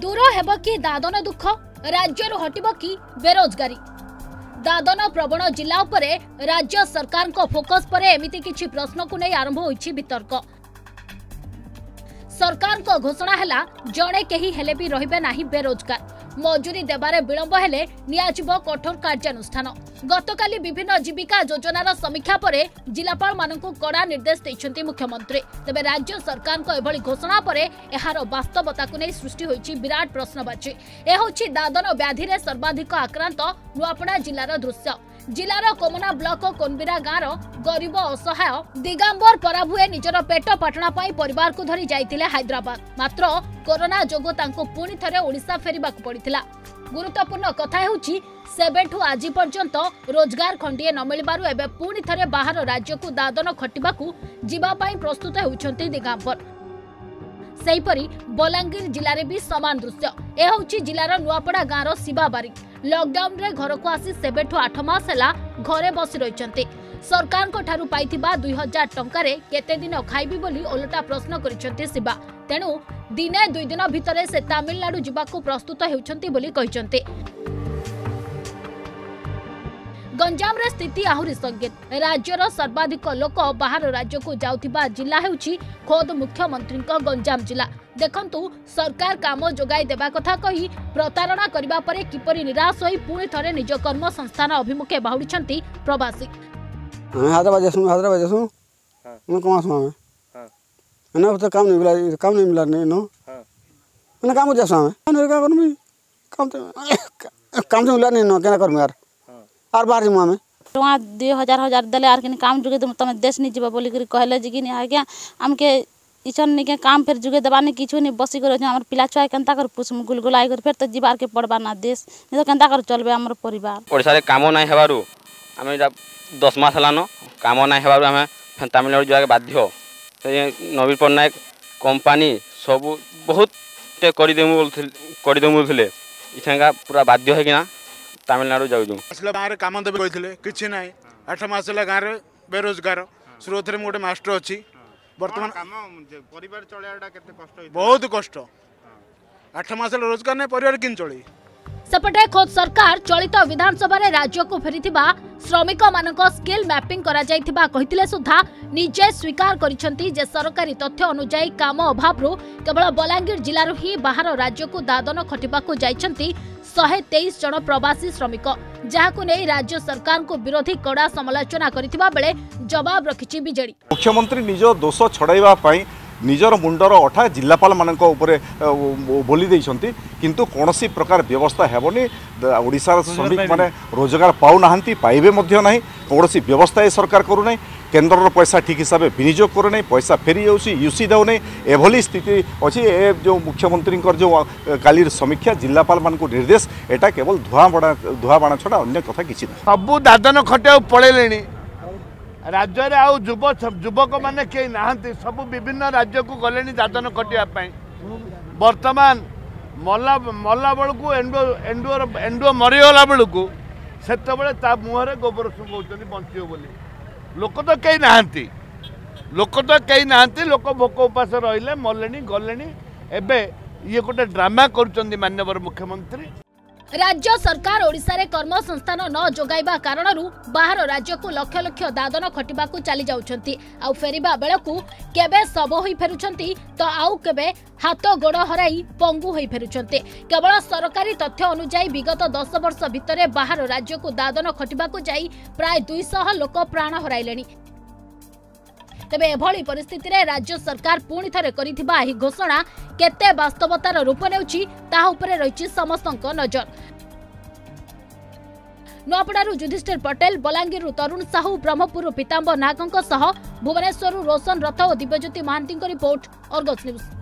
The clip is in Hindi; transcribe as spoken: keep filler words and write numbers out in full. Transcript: दूर हेब कि दादन दुख, राज्य हटब कि बेरोजगारी। दादन प्रवण जिला उपर राज्य सरकार को फोकस पर एमती किछि प्रश्न को नहीं आरंभ होइछि वितर्क। सरकार को घोषणा है जड़े कहीं हेले भी रहिबे नाही बेरोजगार। मजूरी देबारे विलंब हेले नियाजिब कठोर कार्यानुष्ठान। गतकाली विभिन्न जीविका योजनार समीक्षा पर जिलापाल मानकु कड़ा निर्देश देइछन्ति मुख्यमंत्री। तेबे राज्य सरकार को एभली घोषणा पर एहार वास्तवता को नहीं सृष्टि होइछि विराट प्रश्नवाची। ए होछि दादन व्याधि रे सर्वाधिक आक्रांत नुआपड़ा जिलार दृश्य। जिलार कोमना ब्लक कोनबिरा गाँव गरीब असहाय दिगंबर पराभुए निजर पेट पाटना परिवार को धरी जाइतिले हैदराबाद। मात्र कोरोना जोगो तांको पुणी थरे ओडिशा फेरिबाकु पड़ितिला। गुरुत्वपूर्ण कथा हेउछि सेबेठु आजि पर्यंत रोजगार खंडिए न मिलबारु एबे पुणी थरे बाहर राज्य को दादन खटिबाकु जीवा पई प्रस्तुत हेउछन्ति दिगंबर। सेहीपरी बलांगीर जिले भी सामान दृश्य। ए होछि जिलार नुआपड़ा गाँव शिवा बारिक। लॉकडाउन रे घर को आसी सेबेठु आठ मास हला घरे बसि रहिचंते। सरकार को ठारू पाइथिबा दो हज़ार टंका रे केते दिन खाइबी बोली ओलटा प्रश्न करिचंते शिवा। तेनु दिने दुई दिन भितरे से तमिलनाडु जिबा को प्रस्तुत हेउचंती बोली कहिचंते। गंजाम रे स्थिति आहुरी संगीत। राज्यर सर्वाधिक लोक बाहर राज्य को जाउथिबा जिला हेउची खोद मुख्यमंत्री गंजाम जिला। देखंतु सरकार काम जोगाई देबा कथा कही प्रतारणा करिबा परे किपरि निराश होई पुणी थरे निज कर्म संस्थान अभिमुखे बाहुडिचंती प्रवासी। हैदराबाद जासु हैदराबाद जासु हां न कोमा समय हां न तो काम नहीं मिला काम नहीं मिला नहीं नो हां न काम जासु न का करमी काम तो काम तो मिला नहीं नो केना करमी यार आर बार जिमा में टोआ दो हज़ार हजार देले आर किन काम जुगे तुम देश नि जिबा बोली कर कहले जे किन आ गया हमके इछन नि के काम फेर जुगे दबा नि किछु नि बसी कर हमर पिला छुआ केनता कर पुस गुलगुल आई कर फेर त जिबार के पड़बा ना देश नि तो केनता कर चलबे हमर परिवार। ओडिसा रे कामो नाही हेबारु हम दस मास हलानो कामो नाही हेबारु हम तमिलनाडु जाके बाध्य। नवीन पटनायक कंपनी सब बहुत ते करि देमु बोलथिले करि देमु बोलथिले इछंगा पूरा बाध्य है किना तमिलनाडु जाउजु। असले बाहर काम दे कइथिले किछि नै आठ मास ला गार बेरोजगार स्रोत रे मोटे मास्टर अछि वर्तमान काम परिवार चलायडा केते कष्ट होइ बहुत कष्ट आठ मास ला रोजगार नै परिवार किन चली। सपटे खोद सरकार चलित विधानसभा रे राज्य को फेरिथिबा श्रमिक मानक स्किल मैपिंग करा जाइथिबा कहिथिले सुधा निजे स्वीकार करिसंती जे सरकारी तथ्य अनुसार काम अभाव रो केवल बलांगीर जिल्ला रो ही बाहर राज्य को दादन खटिबा को जाइसंती शहे तेईस जन प्रवासी श्रमिक। जहां नहीं राज्य सरकार को विरोधी कड़ा समालोचना करिथिबा बेले जवाब रखिछि बिजेडी। मुख्यमंत्री निज दोष छड़ाइबा पई निजर मुंडर अठा जिलापाल मानक उपरे बोली देइछंती किंतु कोनोसी प्रकार व्यवस्था हेबोनी। ओडिसा रा श्रमिक माने रोजगार पाउ नाहंती पाइबे मध्य नाही कोनोसी व्यवस्था ए सरकार करू नाही। केंद्र रो पैसा ठीक हिसाब से विनियोग करू नाही पैसा फेरी जाउसी यूसी दउ नाही एभली स्थिति अछि। ए जो मुख्यमंत्री कर जो कालीर समीक्षा जिलापाल मानक निर्देश एटा केवल धुआ बड़ा धुआ बाणा छडा अन्य कथा किछि नाही। सबु दादन खटे पळेलेनी राज्य रे आउ युव युवक माने के नाहंती सबु विभिन्न राज्य को गलेनी दादन खटिया पई। वर्तमान मल्ला मल्ला बल को एंडो एंडो एंडो मरियोला बल को सेते बेले ता मुह रे गोबर सुंगौचनी बंचियो बोली लोक तो कई नाहंती लोक तो कई नाहंती लोक भोक उपास रहिले मलेनी गलेनी एबे ये गोटे ड्रामा करचंदी माननीय मुख्यमंत्री। राज्य सरकार ओडिशा रे कर्म संस्थान न जोगाइबा कारणरू बाहर राज्य को लक्ष लक्ष दादन खटिबा को चली जाउछंती। आउ फेरिबा बेलकू केबे सब होई फेरुछंती तो आउ केबे हाथ गोड़ हराई पंगु होई फेरुछंते। केवल सरकारी तथ्य अनुसार विगत दस वर्ष भितरे बाहर राज्य को दादन खटिबा को जाई प्राय दो सौ लोक प्राण हराइलेनी। तेबे एभली परिस्थिति रे राज्य सरकार पुणी थरे करिथिबा एही घोषणा केते वास्तवतार रूप नेउछि ताहा उपरे रहिछि समस्तक नजर। नुआपड़ारू युधिष्ठिर पटेल, बलांगीरु तरुण साहू, ब्रह्मपुरु पीताम्बर नागंक सह भुवनेश्वरु रोशन रथ और Divyajyoti Mahanti report Argus news.